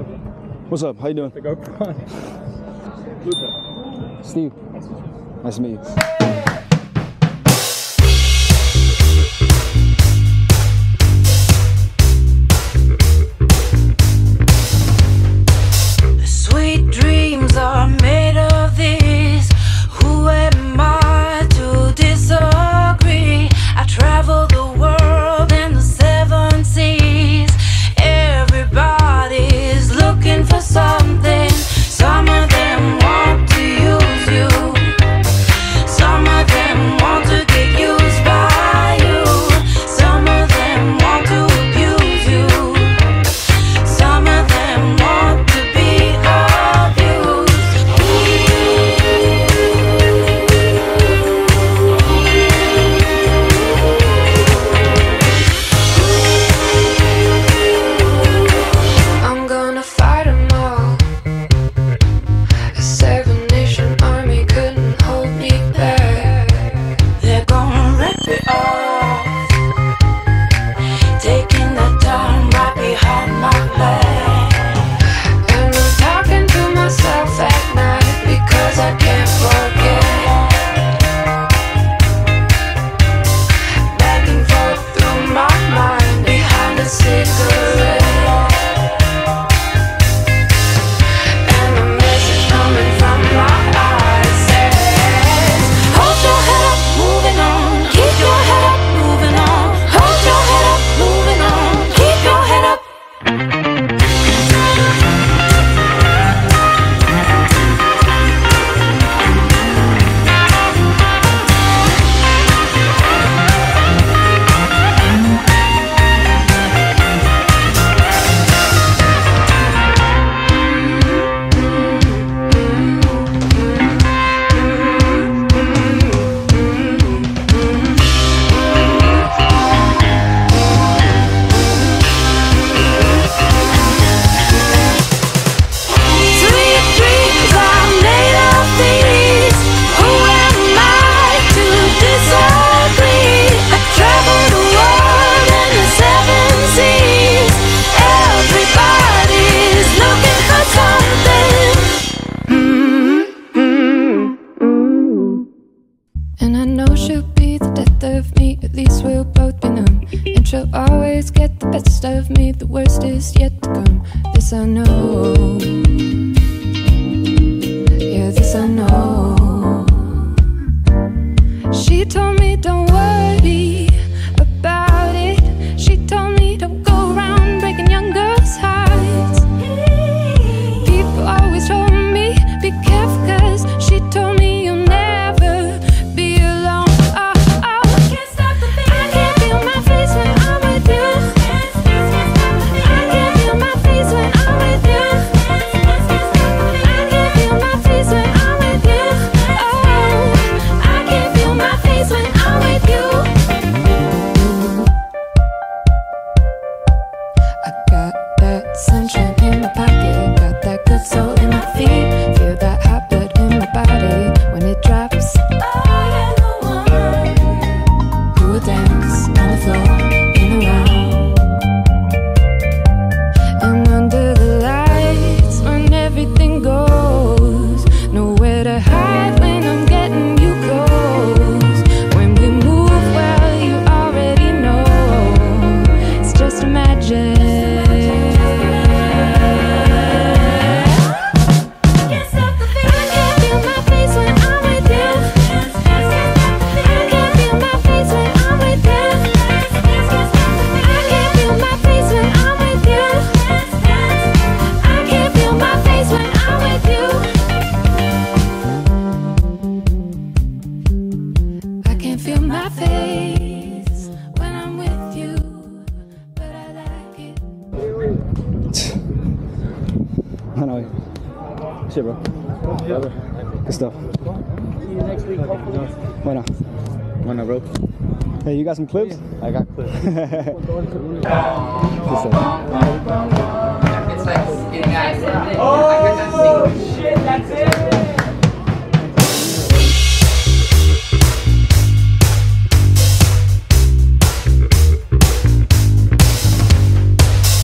up? What's up? How you doing? The GoPro on. Luther. Steve. Nice to meet you. The sweet dreams are made of this. Who am I to disagree? I travel the world and the 7 seas. Everybody's looking for something. Some of them want to use you. Some of them want to get used by you. Some of them want to abuse you. Some of them want to be abused. I'm gonna fight them all. A 7-nation army couldn't hold me back. They're gonna rip it off, taking the time right behind my back. And I'm talking to myself at night because I can't forget. Back and forth through my mind behind a cigarette. And the message coming from my eyes says, hold your head up, moving on. Keep your head up, moving on. Hold your head up, moving on. Keep your head up. Sweet dreams are made of these. Who am I to disagree? I travel the world and the 7 seas. Everybody's looking for something. And I know she'll be the death of me. At least we'll both be numb. And she'll always get the best of me. The worst is yet to come. This I know. Yeah, this I know. She told me don't worry about it. She told me don't go around breaking young girls' hearts. People always told me be careful, cause she told me you'll never be alone. Oh, oh. I can't feel my face when I'm with you. I can't feel my face when I'm with you. I can't feel my face when I'm with you. Oh, I can't feel my face when I'm with you. I got that sunshine in my pocket, got that good soul in my feet, feel that hot blood in my body when it drops. I am the one who will dance on the floor in a round, and under the lights when everything goes, nowhere to hide when I'm getting you close. When we move well, you already know. It's just magic. I can't feel my face when I'm with you. I can't feel my face when I'm with you. I can't feel my face when I'm with you. I can't feel my face when I'm with you. I can't feel my face when I'm with you, but I like it. I know. Shit, bro. Good stuff. See you next week, hopefully. Why not? Why not, bro? Hey, you got some clips? I got clips. Good stuff.